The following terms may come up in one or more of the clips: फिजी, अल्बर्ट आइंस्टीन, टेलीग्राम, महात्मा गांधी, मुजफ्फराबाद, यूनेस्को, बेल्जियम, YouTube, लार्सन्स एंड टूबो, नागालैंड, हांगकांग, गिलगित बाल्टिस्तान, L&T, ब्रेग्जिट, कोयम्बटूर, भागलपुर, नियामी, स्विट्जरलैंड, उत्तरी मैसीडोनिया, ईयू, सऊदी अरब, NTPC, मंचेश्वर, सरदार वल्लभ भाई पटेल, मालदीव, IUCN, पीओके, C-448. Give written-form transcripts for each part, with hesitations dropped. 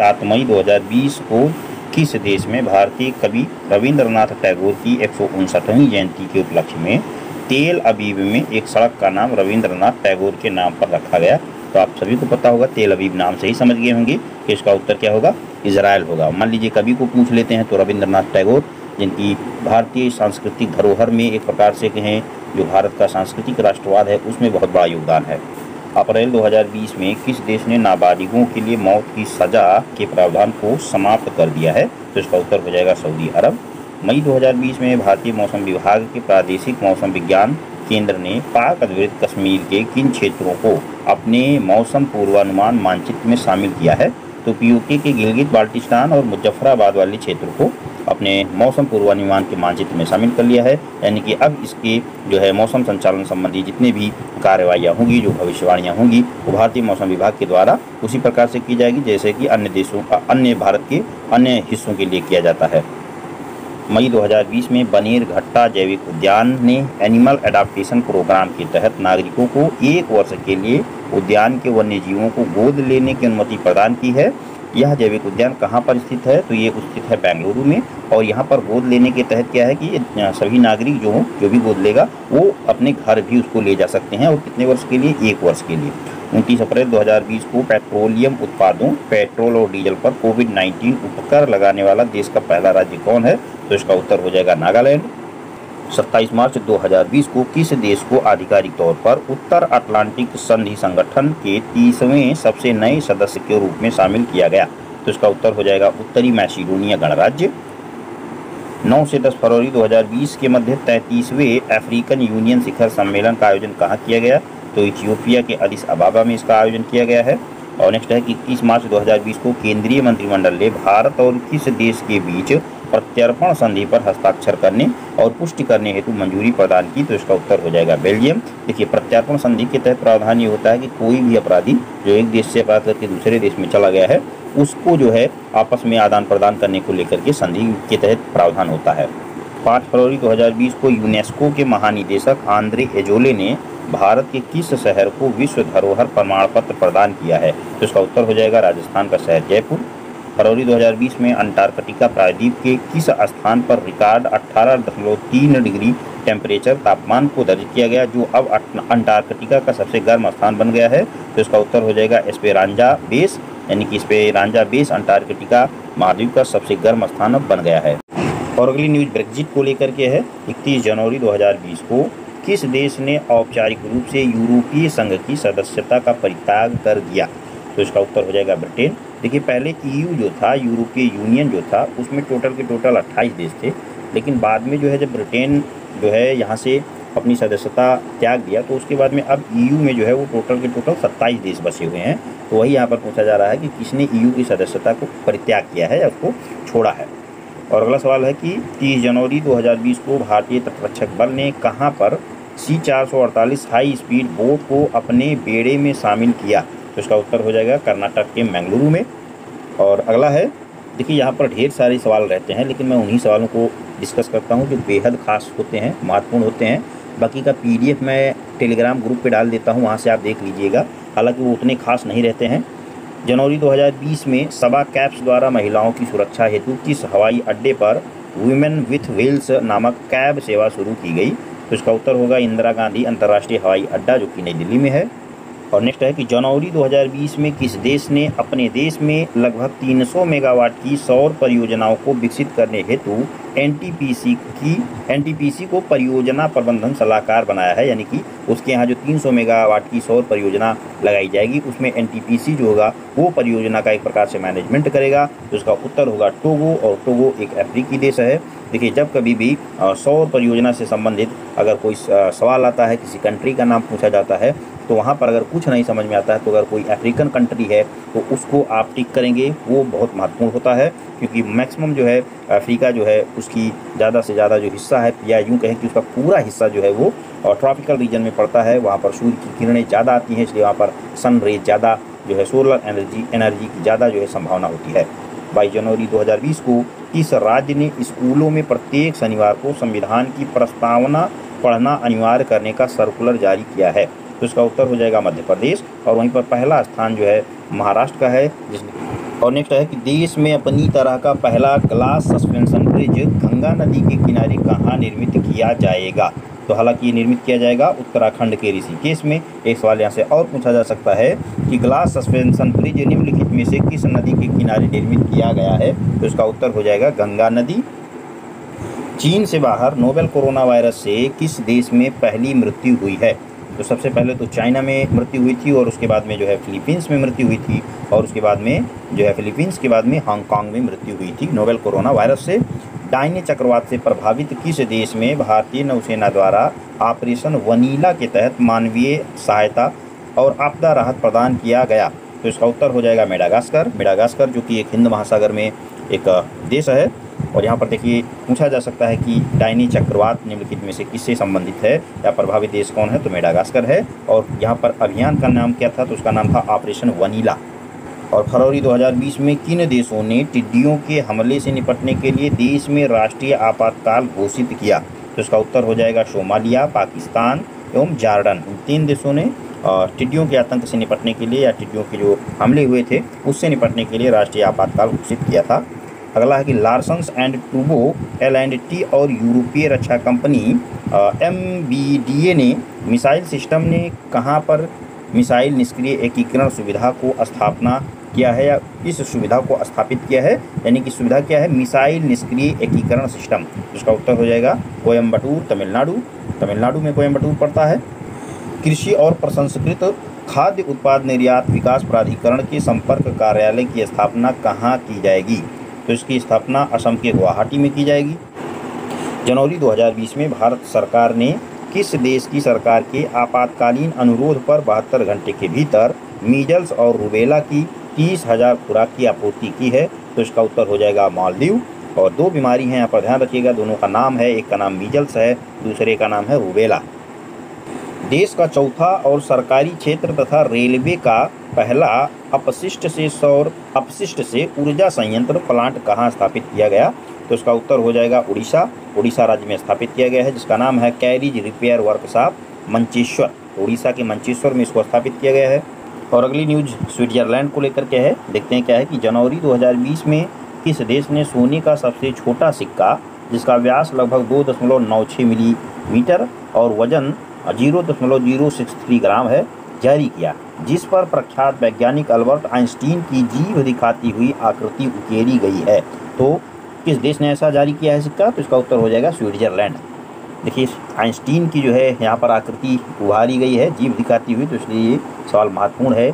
7 मई 2020 को किस देश में भारतीय कवि रविंद्रनाथ टैगोर की 159वीं जयंती के उपलक्ष्य में तेल अवीव में एक सड़क का नाम रविंद्रनाथ टैगोर के नाम पर रखा गया? तो आप सभी को पता होगा, तेल अवीव नाम से ही समझ गए होंगे कि इसका उत्तर क्या होगा, इसराइल होगा। मान लीजिए कवि को पूछ लेते हैं तो रविंद्रनाथ टैगोर, जिनकी भारतीय सांस्कृतिक धरोहर में एक प्रकार से कहें जो भारत का सांस्कृतिक राष्ट्रवाद है उसमें बहुत बड़ा योगदान है। अप्रैल 2020 में किस देश ने नाबालिगों के लिए मौत की सज़ा के प्रावधान को समाप्त कर दिया है? तो इसका उत्तर हो जाएगा सऊदी अरब। मई 2020 में भारतीय मौसम विभाग के प्रादेशिक मौसम विज्ञान केंद्र ने पाक अधिकृत कश्मीर के किन क्षेत्रों को अपने मौसम पूर्वानुमान मानचित्र में शामिल किया है? तो पीओके के गिलगित बाल्टिस्तान और मुजफ्फराबाद वाले क्षेत्र को अपने मौसम पूर्वानुमान के मानचित्र में शामिल कर लिया है। यानी कि अब इसके जो है मौसम संचालन संबंधी जितने भी कार्रवाइयाँ होंगी, जो भविष्यवाणियाँ होंगी, वो भारतीय मौसम विभाग के द्वारा उसी प्रकार से की जाएगी जैसे कि अन्य भारत के अन्य हिस्सों के लिए किया जाता है। मई 2020 में बनेरघट्टा जैविक उद्यान ने एनिमल एडाप्टेशन प्रोग्राम के तहत नागरिकों को 1 वर्ष के लिए उद्यान के वन्य जीवों को गोद लेने की अनुमति प्रदान की है। यह जैविक उद्यान कहाँ पर स्थित है? तो ये स्थित है बेंगलुरु में, और यहाँ पर गोद लेने के तहत क्या है कि सभी नागरिक जो भी गोद लेगा वो अपने घर भी उसको ले जा सकते हैं। और कितने वर्ष के लिए? 1 वर्ष के लिए। 29 अप्रैल 2020 को पेट्रोलियम उत्पादों, पेट्रोल और डीजल पर कोविड-19 उपकर लगाने वाला देश का पहला राज्य कौन है? तो इसका उत्तर हो जाएगा नागालैंड। 27 मार्च 2020 को किस देश को आधिकारिक तौर पर उत्तर अटलांटिक संधि संगठन के 30वें सबसे नए सदस्य के रूप में शामिल किया गया? तो इसका उत्तर हो जाएगा उत्तरी मैसीडोनिया गणराज्य। 9 से 10 फरवरी 2020 के मध्य 33वें अफ्रीकन यूनियन शिखर सम्मेलन का आयोजन कहाँ किया गया? तो इथियोपिया के अदीस अबाबा में इसका आयोजन किया गया है। और नेक्स्ट है कि 21 मार्च 2020 को केंद्रीय मंत्रिमंडल ने भारत और किस देश के बीच प्रत्यर्पण संधि पर हस्ताक्षर करने और पुष्टि करने हेतु मंजूरी प्रदान की? तो इसका उत्तर हो जाएगा बेल्जियम। देखिए, प्रत्यर्पण संधि के तहत प्रावधान ये होता है कि कोई भी अपराधी जो एक देश से अपराध करके दूसरे देश में चला गया है उसको जो है आपस में आदान प्रदान करने को लेकर के संधि के तहत प्रावधान होता है। 5 फरवरी 2020 को यूनेस्को के महानिदेशक आंद्री एजोले ने भारत के किस शहर को विश्व धरोहर प्रमाण पत्र प्रदान किया है? तो इसका उत्तर हो जाएगा राजस्थान का शहर जयपुर। फरवरी 2020 में अंटार्कटिका प्रायद्वीप के किस स्थान पर रिकॉर्ड 18.3 डिग्री टेम्परेचर तापमान को दर्ज किया गया, जो अब अंटार्कटिका का सबसे गर्म स्थान बन गया है? तो इसका उत्तर हो जाएगा एस्पेरांज़ा बेस। यानी कि एस्पेरांज़ा बेस अंटार्कटिका महाद्वीप का सबसे गर्म स्थान अब बन गया है। और अगली न्यूज़ ब्रेग्जिट को लेकर के है। 31 जनवरी 2020 को किस देश ने औपचारिक रूप से यूरोपीय संघ की सदस्यता का परित्याग कर दिया? तो इसका उत्तर हो जाएगा ब्रिटेन। देखिए, पहले ईयू जो था, यूरोपीय यूनियन जो था, उसमें टोटल 28 देश थे, लेकिन बाद में जो है जब ब्रिटेन जो है यहाँ से अपनी सदस्यता त्याग दिया तो उसके बाद में अब ईयू में जो है वो टोटल 27 देश बसे हुए हैं। तो वही यहाँ पर पूछा जा रहा है कि किसने ईयू की सदस्यता को परित्याग किया है या उसको छोड़ा है। और अगला सवाल है कि 30 जनवरी 2020 को भारतीय तटरक्षक बल ने कहाँ पर C-448 हाई स्पीड बोट को अपने बेड़े में शामिल किया? तो इसका उत्तर हो जाएगा कर्नाटक के मंगलुरु में। और अगला है, देखिए यहाँ पर ढेर सारे सवाल रहते हैं लेकिन मैं उन्हीं सवालों को डिस्कस करता हूँ जो बेहद ख़ास होते हैं, महत्वपूर्ण होते हैं। बाकी का PDF मैं टेलीग्राम ग्रुप पे डाल देता हूँ, वहाँ से आप देख लीजिएगा, हालाँकि वो उतने खास नहीं रहते हैं। जनवरी 2020 में सबा कैप्स द्वारा महिलाओं की सुरक्षा हेतु किस हवाई अड्डे पर वुमेन विथ व्हील्स नामक कैब सेवा शुरू की गई? तो इसका उत्तर होगा इंदिरा गांधी अंतर्राष्ट्रीय हवाई अड्डा, जो कि नई दिल्ली में है। और नेक्स्ट है कि जनवरी 2020 में किस देश ने अपने देश में लगभग 300 मेगावाट की सौर परियोजनाओं को विकसित करने हेतु एनटीपीसी को परियोजना प्रबंधन सलाहकार बनाया है? यानी कि उसके यहाँ जो 300 मेगावाट की सौर परियोजना लगाई जाएगी उसमें NTPC जो होगा वो परियोजना का एक प्रकार से मैनेजमेंट करेगा। तो इसका उत्तर होगा टोगो, और टोगो एक अफ्रीकी देश है। देखिए, जब कभी भी सौर परियोजना से संबंधित अगर कोई सवाल आता है, किसी कंट्री का नाम पूछा जाता है, तो वहाँ पर अगर कुछ नहीं समझ में आता है तो अगर कोई अफ्रीकन कंट्री है तो उसको आप टिक करेंगे, वो बहुत महत्वपूर्ण होता है क्योंकि मैक्सिमम जो है अफ्रीका जो है उसकी ज़्यादा से ज़्यादा जो हिस्सा है या यूँ कहें कि उसका पूरा हिस्सा जो है वो ट्रॉपिकल रीजन में पड़ता है। वहाँ पर सूर्य की किरणें ज़्यादा आती हैं, इसलिए वहाँ पर सन रेज ज़्यादा जो है सोलर एनर्जी की ज़्यादा जो है संभावना होती है। 22 जनवरी 2020 को किस राज्य ने स्कूलों में प्रत्येक शनिवार को संविधान की प्रस्तावना पढ़ना अनिवार्य करने का सर्कुलर जारी किया है? तो इसका उत्तर हो जाएगा मध्य प्रदेश, और वहीं पर पहला स्थान जो है महाराष्ट्र का है, जिसने और नेक्स्ट है कि देश में अपनी तरह का पहला ग्लास सस्पेंशन ब्रिज गंगा नदी के किनारे कहाँ निर्मित किया जाएगा। तो हालांकि ये निर्मित किया जाएगा उत्तराखंड के ऋषिकेश में। एक सवाल यहाँ से और पूछा जा सकता है कि ग्लास सस्पेंशन ब्रिज निम्नलिखित में से किस नदी के किनारे निर्मित किया गया है, तो इसका उत्तर हो जाएगा गंगा नदी। चीन से बाहर नोवेल कोरोना वायरस से किस देश में पहली मृत्यु हुई है। तो सबसे पहले तो चाइना में मृत्यु हुई थी और उसके बाद में जो है फिलीपींस में मृत्यु हुई थी और उसके बाद में जो है फिलीपींस के बाद में हांगकांग में मृत्यु हुई थी नोवेल कोरोना वायरस से। डायने चक्रवात से प्रभावित किस देश में भारतीय नौसेना द्वारा ऑपरेशन वनीला के तहत मानवीय सहायता और आपदा राहत प्रदान किया गया। तो इसका उत्तर हो जाएगा मेडागास्कर। मेडागास्कर जो कि एक हिंद महासागर में एक देश है। और यहाँ पर देखिए पूछा जा सकता है कि डायने चक्रवात निम्नलिखित में से किससे संबंधित है या प्रभावित देश कौन है, तो मेडागास्कर है। और यहाँ पर अभियान का नाम क्या था, तो उसका नाम था ऑपरेशन वनीला। और फरवरी 2020 में किन देशों ने टिड्डियों के हमले से निपटने के लिए देश में राष्ट्रीय आपातकाल घोषित किया। तो इसका उत्तर हो जाएगा सोमालिया, पाकिस्तान एवं जार्डन। इन तीन देशों ने टिड्डियों के आतंक से निपटने के लिए या टिड्डियों के जो हमले हुए थे उससे निपटने के लिए राष्ट्रीय आपातकाल घोषित किया था। अगला है कि लार्सन्स एंड टूबो L&T और यूरोपीय रक्षा कंपनी MBDA ने मिसाइल सिस्टम ने कहां पर मिसाइल निष्क्रिय एकीकरण सुविधा को स्थापना किया है या इस सुविधा को स्थापित किया है। यानी कि सुविधा क्या है, मिसाइल निष्क्रिय एकीकरण सिस्टम। उसका उत्तर हो जाएगा कोयम्बटूर, तमिलनाडु। तमिलनाडु में कोयम्बटूर पड़ता है। कृषि और प्रसंस्कृत खाद्य उत्पाद निर्यात विकास प्राधिकरण के संपर्क कार्यालय की स्थापना कहाँ की जाएगी। तो इसकी स्थापना असम के गुवाहाटी में की जाएगी। जनवरी 2020 में भारत सरकार ने किस देश की सरकार के आपातकालीन अनुरोध पर 72 घंटे के भीतर मीजल्स और रूबेला की 30,000 खुराक की आपूर्ति की है। तो इसका उत्तर हो जाएगा मालदीव। और दो बीमारी हैं यहाँ पर ध्यान रखिएगा, दोनों का नाम है, एक का नाम मीजल्स है, दूसरे का नाम है रूबेला। देश का चौथा और सरकारी क्षेत्र तथा रेलवे का पहला अपशिष्ट से ऊर्जा संयंत्र प्लांट कहाँ स्थापित किया गया। तो इसका उत्तर हो जाएगा उड़ीसा। उड़ीसा राज्य में स्थापित किया गया है जिसका नाम है carriage repair workshop मंचेश्वर। Orissa के मंचेश्वर में इसको स्थापित किया गया है। और अगली न्यूज स्विट्जरलैंड को लेकर के है। देखते हैं क्या है कि जनवरी 2020 में किस देश ने सोने का सबसे छोटा सिक्का जिसका व्यास लगभग 2.96 मिलीमीटर और वजन 0.063 ग्राम है जारी किया, जिस पर प्रख्यात वैज्ञानिक अल्बर्ट आइंस्टीन की जीभ दिखाती हुई आकृति उकेरी गई है। तो किस देश ने ऐसा जारी किया है सिक्का, तो इसका उत्तर हो जाएगा स्विट्जरलैंड। देखिए आइंस्टीन की जो है यहाँ पर आकृति उभारी गई है जीभ दिखाती हुई, तो इसलिए ये सवाल महत्वपूर्ण है,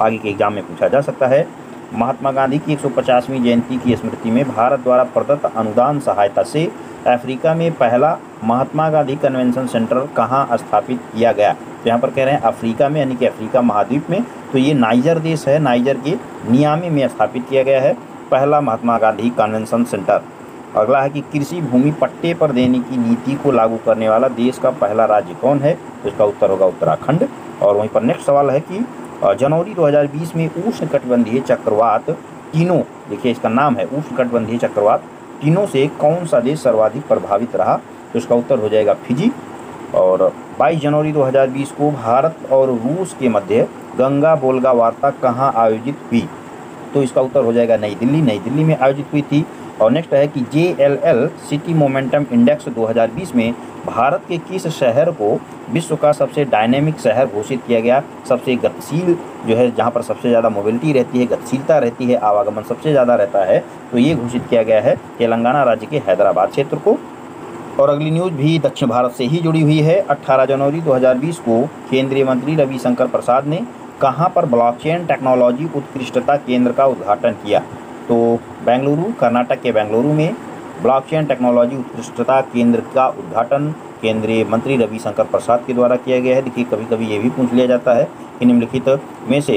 आगे के एग्जाम में पूछा जा सकता है। महात्मा गांधी की 150वीं जयंती की स्मृति में भारत द्वारा प्रदत्त अनुदान सहायता से अफ्रीका में पहला महात्मा गांधी कन्वेंशन सेंटर कहाँ स्थापित किया गया। तो यहाँ पर कह रहे हैं अफ्रीका में, यानी कि अफ्रीका महाद्वीप में। तो ये नाइजर देश है, नाइजर के नियामी में स्थापित किया गया है पहला महात्मा गांधी कन्वेंशन सेंटर। अगला है कि कृषि भूमि पट्टे पर देने की नीति को लागू करने वाला देश का पहला राज्य कौन है। तो इसका उत्तर होगा उत्तराखंड। और वहीं पर नेक्स्ट सवाल है कि जनवरी 2020 में उष्णकटिबंधीय चक्रवात तीनों, देखिए इसका नाम है उष्णकटिबंधीय चक्रवात तीनों से कौन सा देश सर्वाधिक प्रभावित रहा। तो इसका उत्तर हो जाएगा फिजी। और 22 जनवरी 2020 को भारत और रूस के मध्य गंगा बोल्गा वार्ता कहाँ आयोजित हुई। तो इसका उत्तर हो जाएगा नई दिल्ली। नई दिल्ली में आयोजित हुई थी। और नेक्स्ट है कि JLL सिटी मोमेंटम इंडेक्स 2020 में भारत के किस शहर को विश्व का सबसे डायनेमिक शहर घोषित किया गया। सबसे गतिशील जो है, जहाँ पर सबसे ज़्यादा मोबिलिटी रहती है, गतिशीलता रहती है, आवागमन सबसे ज़्यादा रहता है, तो ये घोषित किया गया है तेलंगाना राज्य के हैदराबाद क्षेत्र को। और अगली न्यूज़ भी दक्षिण भारत से ही जुड़ी हुई है। 18 जनवरी 2020 को केंद्रीय मंत्री रविशंकर प्रसाद ने कहाँ पर ब्लॉकचेन टेक्नोलॉजी उत्कृष्टता केंद्र का उद्घाटन किया। तो बेंगलुरु, कर्नाटक के बेंगलुरु में ब्लॉकचेन टेक्नोलॉजी उत्कृष्टता केंद्र का उद्घाटन केंद्रीय मंत्री रविशंकर प्रसाद के द्वारा किया गया है। देखिए कभी कभी ये भी पूछ लिया जाता है कि निम्नलिखित में से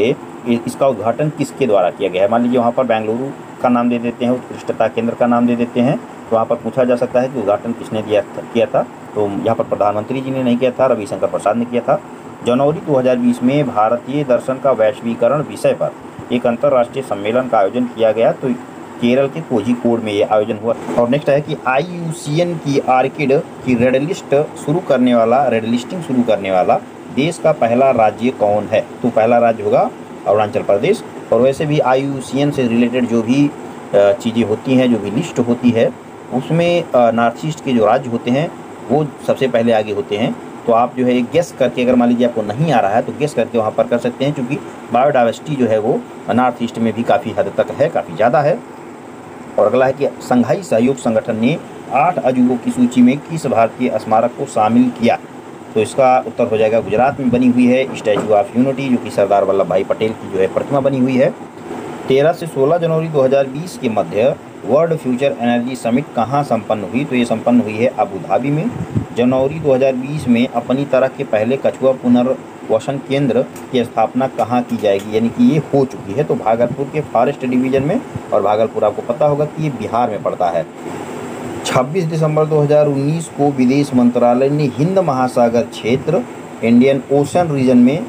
इसका उद्घाटन किसके द्वारा किया गया है। मान लीजिए वहाँ पर बेंगलुरु का नाम दे देते हैं, उत्कृष्टता केंद्र का नाम दे देते हैं, तो वहाँ पर पूछा जा सकता है कि उद्घाटन किसने किया था। तो यहाँ पर प्रधानमंत्री जी ने नहीं किया था, रविशंकर प्रसाद ने किया था। जनवरी 2020 में भारतीय दर्शन का वैश्वीकरण विषय पर एक अंतर्राष्ट्रीय सम्मेलन का आयोजन किया गया। तो केरल के कोझिकोड में ये आयोजन हुआ। और नेक्स्ट है कि IUCN की आर्किड की रेड लिस्टिंग शुरू करने वाला देश का पहला राज्य कौन है। तो पहला राज्य होगा अरुणाचल प्रदेश। और वैसे भी IUCN से रिलेटेड जो भी चीज़ें होती हैं, जो भी लिस्ट होती है, उसमें नॉर्थ ईस्ट के जो राज्य होते हैं वो सबसे पहले आगे होते हैं। तो आप जो है एक गेस करके, अगर मान लीजिए आपको नहीं आ रहा है तो गेस करके वहाँ पर कर सकते हैं, क्योंकि बायोडाइवर्सिटी जो है वो नॉर्थ ईस्ट में भी काफ़ी हद तक है, काफ़ी ज़्यादा है। और अगला है कि शंघाई सहयोग संगठन ने 8 अजूबों की सूची में किस भारतीय स्मारक को शामिल किया? तो इसका उत्तर हो जाएगा गुजरात में बनी हुई है स्टैचू ऑफ यूनिटी, जो कि सरदार वल्लभ भाई पटेल की जो है प्रतिमा बनी हुई है। 13 से 16 जनवरी 2020 के मध्य वर्ल्ड फ्यूचर एनर्जी समिट कहाँ संपन्न हुई? तो ये संपन्न हुई है अबू धाबी में। जनवरी 2020 में अपनी तरह के पहले कछुआ पुनर्वसन केंद्र की स्थापना कहाँ की जाएगी? यानी कि ये हो चुकी है, तो भागलपुर के फॉरेस्ट डिवीजन में, और भागलपुर आपको पता होगा कि ये बिहार में पड़ता है। 26 दिसंबर 2019 को विदेश मंत्रालय ने हिंद महासागर क्षेत्र, इंडियन ओशन रीजन में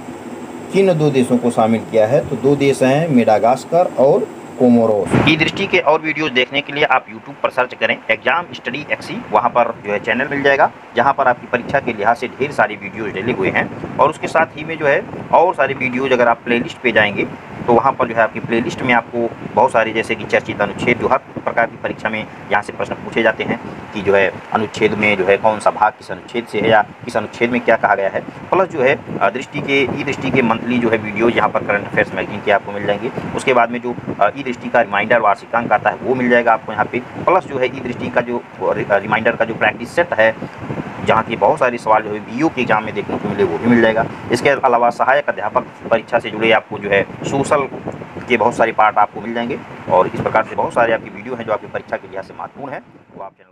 किन 2 देशों को शामिल किया है? तो 2 देश हैं, मेडागास्कर और कोमोरोस। की दृष्टि के और वीडियोस देखने के लिए आप YouTube पर सर्च करें एग्जाम स्टडी एक्सी, वहाँ पर जो है चैनल मिल जाएगा, जहाँ पर आपकी परीक्षा के लिहाज से ढेर सारी वीडियोस डले हुए हैं। और उसके साथ ही में जो है और सारे वीडियोस, अगर आप प्लेलिस्ट पे जाएंगे तो वहाँ पर जो है आपकी प्लेलिस्ट में आपको बहुत सारे, जैसे कि चर्चित अनुच्छेद, जो हर प्रकार की परीक्षा में यहाँ से प्रश्न पूछे जाते हैं कि जो है अनुच्छेद में जो है कौन सा भाग किस अनुच्छेद से है या किस अनुच्छेद में क्या कहा गया है, प्लस जो है ई दृष्टि के मंथली जो है वीडियोज़ यहाँ पर करंट अफेयर्स मैगजीन के आपको मिल जाएंगे। उसके बाद में जो ई दृष्टि का रिमाइंडर वार्षिकांक आता है वो मिल जाएगा आपको यहाँ पे, प्लस जो है ई दृष्टि का जो रिमाइंडर का जो प्रैक्टिस सेट है, जहाँ के बहुत सारे सवाल जो है BU के एग्जाम में देखने को मिले वो भी मिल जाएगा। इसके अलावा सहायक अध्यापक परीक्षा से जुड़े आपको जो है सोशल के बहुत सारे पार्ट आपको मिल जाएंगे। और इस प्रकार से बहुत सारे आपकी वीडियो हैं जो आपकी परीक्षा के लिहाज से महत्वपूर्ण है, तो आप